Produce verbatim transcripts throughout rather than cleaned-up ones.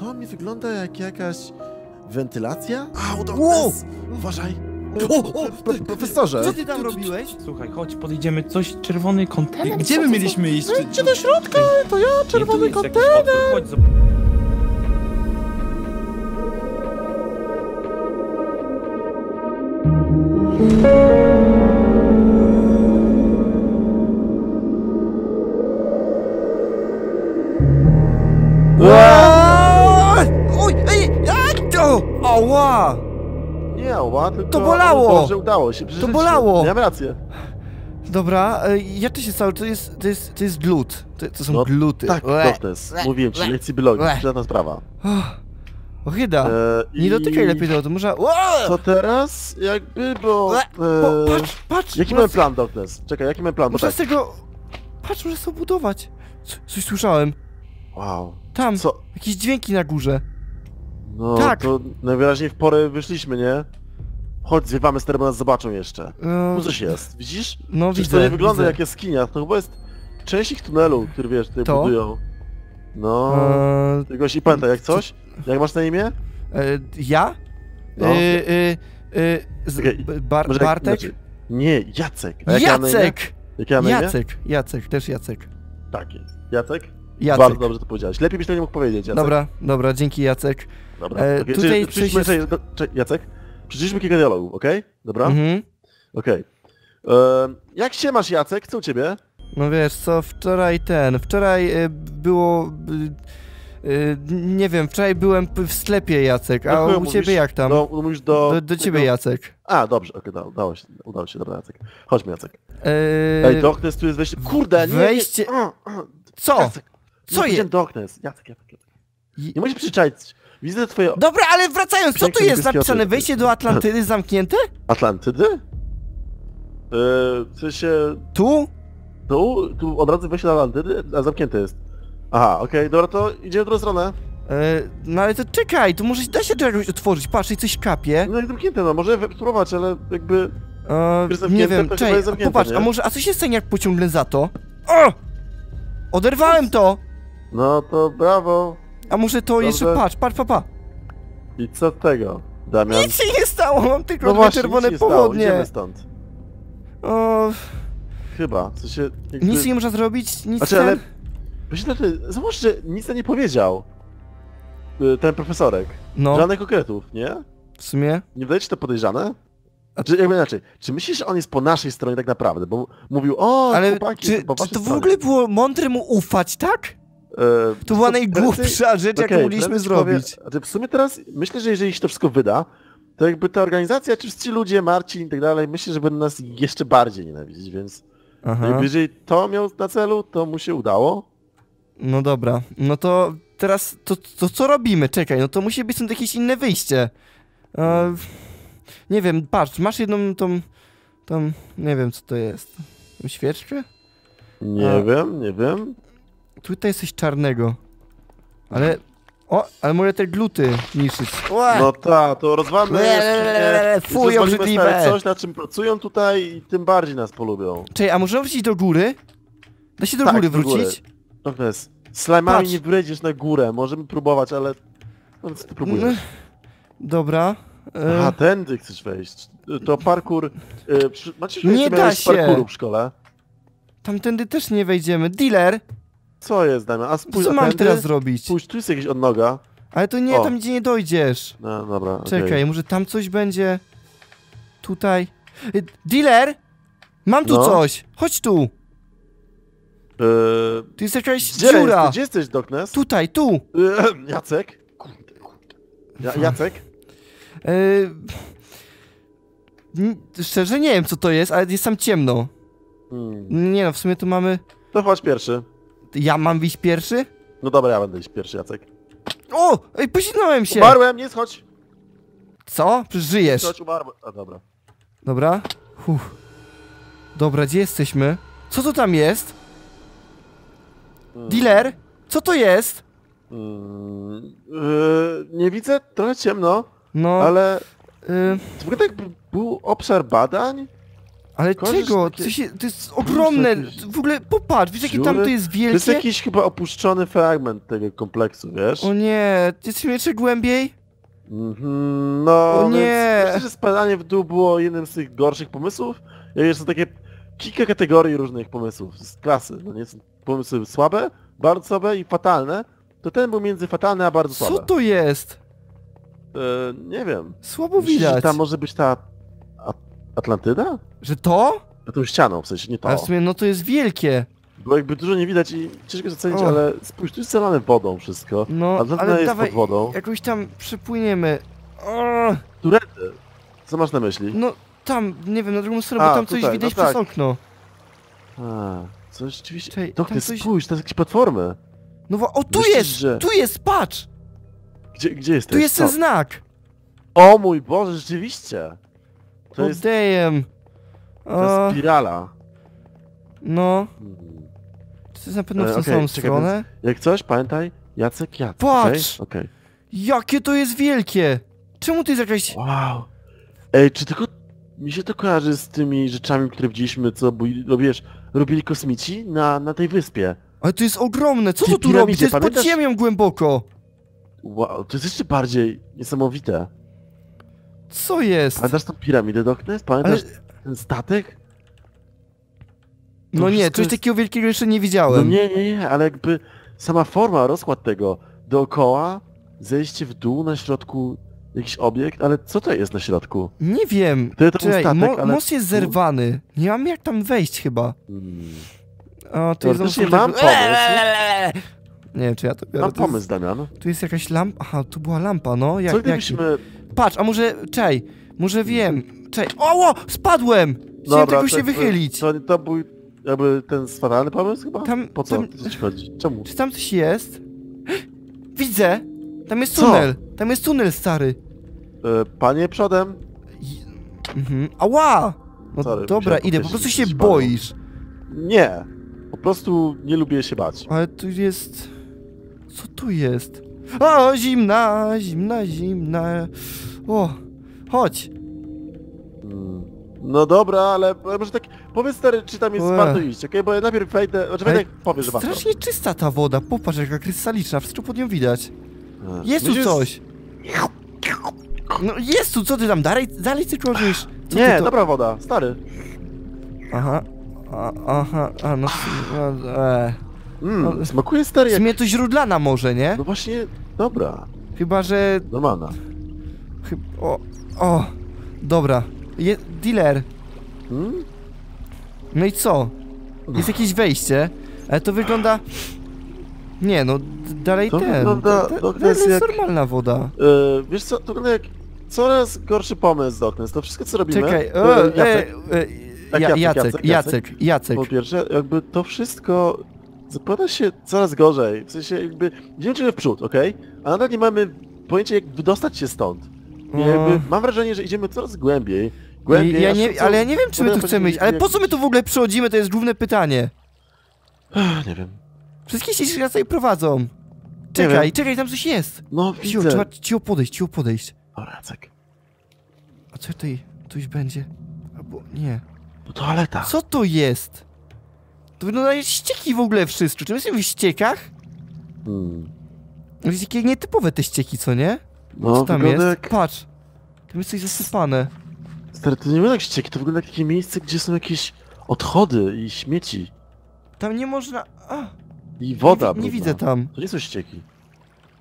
to mi wygląda jak jakaś... wentylacja? Au, Doknes! Uważaj! O, o, pro, profesorze! Co ty tam robiłeś? Słuchaj, chodź, podejdziemy, coś, czerwony kontener. Gdzie my mieliśmy iść? Idźcie do środka, to ja, czerwony kontener! Chodź, Ała! Nie, ała, tylko to bolało! Dobrze, udało się. Przeżyć. To bolało! Miałem rację. Dobra, jak to się stało? To jest, to jest, to jest glut. To, to są no, gluty. Tak, Doknes. Mówiłem ci, lekcji biologii, żadna sprawa. Ochyda. E, i... Nie dotykaj lepiej do to może... Co teraz? Jakby, bo... E... bo patrz, patrz! Jaki mamy plan, Doknes? Czekaj, jaki mamy plan? Muszę tak. z tego... Patrz, muszę sobie budować. Coś słyszałem. Wow. Tam, co? Jakieś dźwięki na górze. No, tak. To najwyraźniej w porę wyszliśmy, nie? Chodź, zwiewamy z terenu, nas zobaczą jeszcze. No eee... coś jest, widzisz? No widzę, to nie wygląda widzę. jak jaskinia, to chyba jest część ich tunelu, który wiesz, tutaj to? budują. No, eee... tylko się pamiętaj, jak coś? Jak masz na imię? Eee, ja? No. Eee, eee, z... okay. Bar Może Bartek? Jak... Nie, Jacek. A jak Jacek! Jak ja na imię? Jacek, Jacek, też Jacek. Tak jest. Jacek? Jacek. Bardzo dobrze to powiedziałeś. Lepiej byś to nie mógł powiedzieć, Jacek. Dobra, dobra, dzięki Jacek. Dobra, e, okay. tutaj przyszliśmy... Jest... Jacek, przeczyliśmy kilka dialogów, okej? Okay? Dobra? Mhm. Okej. Okay. Jak się masz, Jacek? Co u ciebie? No wiesz co, wczoraj ten... Wczoraj y, było... Y, y, nie wiem, wczoraj byłem w sklepie, Jacek, a no, u mówisz, ciebie jak tam? No, mówisz do... Do, do ciebie, tego... Jacek. A, dobrze, okej, okay, udało się, udało się, dobra, Jacek. Chodźmy, Jacek. E... Ej, Doknes, tu jest wejście... Kurde, nie... Wejście... Nie, nie... Co? Jacek, co jest? Doknes, Jacek, Jacek, Jacek. Nie musisz przyczaić. Widzę twoje... Dobra, ale wracając, co tu jest napisane? Wejście do Atlantydy zamknięte? Atlantydy? Yy, w sensie... Tu? Tu? Tu od razu wejście do Atlantydy, a zamknięte jest. Aha, okej, okay, dobra, to idziemy w drugą stronę. Yy, no ale to czekaj, tu może da się to jakoś otworzyć, patrz, i coś kapie. No jak zamknięte, no może spróbować, ale jakby... Yy, nie wiem, czekaj, popatrz, nie? a może... A co się stanie, jak pociągnę za to? O! Oderwałem to! No to brawo. A może to Dobrze. jeszcze, patrz, patrz, pa, pa. I co tego, Damian? Nic się nie stało, mam tylko no dwie właśnie, czerwone pochodnie. Idziemy stąd. O... Chyba, w sensie... Jakby... Nic nie można zrobić, nic... Znaczy, ten... ale... Zobaczcie, nic nie powiedział ten profesorek. No. Żadnych konkretów, nie? W sumie? Nie wydaje ci to podejrzane? A czy, jakby inaczej, czy myślisz, że on jest po naszej stronie tak naprawdę? Bo mówił, o, ale chłopaki, czy, po czy to w stronie. ogóle było mądre mu ufać, tak? Yy, to była najgłupsza rzecz, okay, jaką mogliśmy zrobić. Powiem, w sumie teraz myślę, że jeżeli się to wszystko wyda, to jakby ta organizacja, czy ci ludzie, Marcin i tak dalej, myślę, że będą nas jeszcze bardziej nienawidzić, więc jakby, jeżeli to miał na celu, to mu się udało. No dobra, no to teraz to, to co robimy? Czekaj, no to musi być stąd jakieś inne wyjście. E, nie wiem, patrz, masz jedną tą, tą, nie wiem co to jest, tą świeczkę? Nie A. wiem, nie wiem. Tutaj jest coś czarnego. Ale... O, ale może te gluty niszczyć. No ta, to rozwalmy jeszcze... Fuj, obrzydliwe! Coś, na czym pracują tutaj i tym bardziej nas polubią. Czekaj, a możemy wrócić do góry? Da się do tak, góry wrócić? Do góry. Slajmami nie wejdziesz na górę, możemy próbować, ale... No co ty próbujesz? Dobra. E... Aha, tędy chcesz wejść. To parkour... E, przy... Macie nie da się! Parkouru w szkole? Tamtędy też nie wejdziemy. Dealer! Co jest, Damian? A spójrz, co mam teraz zrobić? Spójrz, tu jest jakaś odnoga. Ale to nie, o. tam gdzie nie dojdziesz. No, dobra, Czekaj, okay. może tam coś będzie... Tutaj... Dealer! Mam tu no. coś! Chodź tu! Eee... Tu jest jakaś gdzie dziura! Jest? Gdzie jesteś, Doknes? Tutaj, tu! Eee, Jacek? Ja, Jacek? Eee... Szczerze nie wiem, co to jest, ale jest tam ciemno. Hmm. Nie no, w sumie tu mamy... To chodź pierwszy. Ja mam iść pierwszy? No dobra, ja będę iść pierwszy, Jacek. O! Ej, posinąłem się! Umarłem, nie schodź! Co? Przecież żyjesz. Schodź, umarłem. A, dobra. Dobra? Uff. Dobra, gdzie jesteśmy? Co to tam jest? Hmm. Dealer? Co to jest? Hmm. Yy, nie widzę, trochę ciemno. No. Ale... Yy... Czy w ogóle tak był obszar badań? Ale Korzysz czego? Takie... To, się, to jest ogromne, jakieś... w ogóle popatrz, wiesz jakie tam to jest wielkie? To jest jakiś chyba opuszczony fragment tego kompleksu, wiesz? O nie, jesteśmy jeszcze głębiej? Mhm, no... O nie! Myślę, że spadanie w dół było jednym z tych gorszych pomysłów. Wiesz, są takie kilka kategorii różnych pomysłów z klasy. No nie, są pomysły słabe, bardzo słabe i fatalne. To ten był między fatalny a bardzo słabe. Co to jest? E, nie wiem. Słabo widać. Myślisz, że tam może być ta... Atlantyda? Że to? Na tą ścianą, w sensie nie to. Ale w sumie no to jest wielkie. Bo jakby dużo nie widać i ciężko docenić, ale spójrz, tu jest zalane wodą wszystko. No, Atlantyda ale jest dawaj, pod wodą. Jakoś tam przypłyniemy. Turety? Co masz na myśli? No tam, nie wiem, na drugą stronę, bo tam tutaj, coś widać no tak. przez okno. A, coś rzeczywiście... Czekaj, Doknes, coś... spójrz, to jest jakieś platformy. No bo, o tu myślisz, jest, że... tu jest, patrz! Gdzie, gdzie jesteś? Tu jest ten znak. O mój Boże, rzeczywiście. To jest, to jest spirala. No. To jest na pewno w tą samą stronę. Jak coś, pamiętaj, Jacek, Jacek. Patrz! Okay? Okay. Jakie to jest wielkie! Czemu to jest jakaś... Wow. Ej, czy tylko... Mi się to kojarzy z tymi rzeczami, które widzieliśmy, co robisz, robili kosmici na, na tej wyspie. Ale to jest ogromne! Co to tu robi? To jest pod ziemią głęboko! Wow, to jest jeszcze bardziej niesamowite. Co jest? Pamiętasz tą piramidę, Doknes? Pamiętasz ale... ten statek? To no nie, coś jest... takiego wielkiego jeszcze nie widziałem. No nie, nie, nie, ale jakby sama forma, rozkład tego. Dookoła, zejście w dół, na środku jakiś obiekt, ale co to jest na środku? Nie wiem. To jest ten statek, mo ale... most jest zerwany. Nie mam jak tam wejść chyba. Hmm. O, to jest... Znowu... mam pomysł. Nie wiem, czy ja to biorę. Mam pomysł, Damian. Tu jest jakaś lampa... Aha, tu była lampa, no. Jak, co gdybyśmy... Patrz, a może... Czaj, może wiem. Czaj... Oło! Spadłem! Chciałem tylko się wychylić. To, to był jakby ten fatalny pomysł chyba? Tam, po co? Tam, co ci chodzi? Czemu? Czy tam coś jest? Widzę! Tam jest tunel! Co? Tam jest tunel, stary! E, panie, przodem! I... Mhm. Ała! No sorry, dobra, idę. Po prostu się boisz. Nie! Po prostu nie lubię się bać. Ale tu jest... Co tu jest? O, zimna, zimna, zimna. O, chodź. No dobra, ale może tak... Powiedz stary, czy tam jest Ue. warto iść, okej? Okay? Bo ja najpierw wejdę... Znaczy wejdę, powiesz, że warto. Strasznie czysta ta woda, popatrz jaka krystaliczna, wszystko pod nią widać. A. Jest tu coś. No jest tu, co ty tam dalej, dalej ty krążysz? Co nie, ty to... dobra woda, stary. Aha, a, aha, a no... E. Mm, no, smakuje stary jak... W sumie to źródlana może, nie? No właśnie, dobra. Chyba, że... Normalna. Chyba... O, o, dobra. Je... Dealer. Hmm? No i co? Jest jakieś wejście, ale to wygląda... Nie, no dalej to ten. Wygląda, ten, ten, ten jest, jak... jest normalna woda. Yy, wiesz co, to wygląda jak coraz gorszy pomysł, Doknes. To wszystko, co robimy... Czekaj, o, to, Jacek. E, e, tak, Jacek, Jacek, Jacek, Jacek, Jacek. Po pierwsze, jakby to wszystko... Zapada się coraz gorzej, w sensie jakby idziemy w przód, okej? Okay? A nadal nie mamy pojęcia jak wydostać się stąd. I jakby mam wrażenie, że idziemy coraz głębiej, głębiej... Ja nie, ale ja nie wiem, czy my tu chcemy iść, ale po co my tu w ogóle przychodzimy, to jest główne pytanie. Nie wiem. Wszystkie ścieżki nas tutaj prowadzą. Czekaj, czekaj, tam coś jest. No widzę. Trzeba cicho podejść, cicho podejść. O, Racek. A co tutaj, tu już będzie? Albo nie. To toaleta. Co to jest? To wygląda jak ścieki w ogóle wszystko. Czy my jesteśmy w ściekach? Hmm. To jest takie nietypowe te ścieki, co nie? No, co tam jest? Jak... Patrz. Tam jest coś zasypane. Stary, to nie wygląda jak ścieki, to wygląda jak takie miejsce, gdzie są jakieś odchody i śmieci. Tam nie można... A. I woda. Nie, nie widzę tam. To nie są ścieki.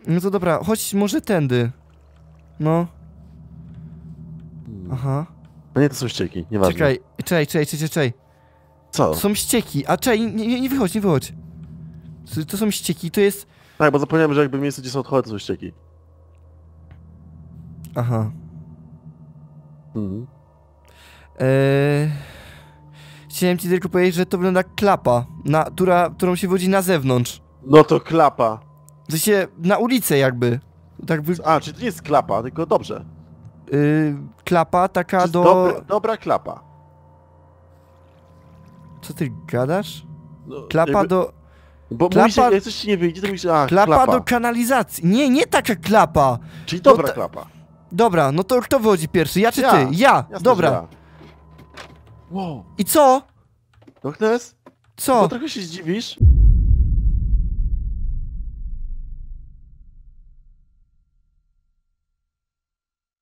No to dobra, chodź może tędy. No. Hmm. Aha. No nie, to są ścieki, nieważne. Czekaj, czekaj, czekaj, czekaj, czekaj. Co? To są ścieki, a czekaj, nie, nie, nie wychodź, nie wychodź. To, to są ścieki, to jest... Tak, bo zapomniałem, że jakby miejsce, gdzie są odchody, to są ścieki. Aha. Mhm. Eee... Chciałem ci tylko powiedzieć, że to wygląda jak klapa, na, która, którą się wodzi na zewnątrz. No to klapa. W sensie, na ulicę jakby. Tak by... A, czyli to nie jest klapa, tylko dobrze. Eee, klapa taka do... Dobra, dobra klapa. Co ty gadasz? No, klapa jakby... do... Bo klapa... mówisz, jak coś ci nie wyjdzie, to mówisz, a, klapa. Klapa do kanalizacji. Nie, nie taka klapa. Czyli dobra no ta... klapa. Dobra, no to kto wychodzi pierwszy? Ja czy ja. ty? Ja. Jasne, dobra. Ja. Wow. I co? Doknes? Co? No trochę się zdziwisz?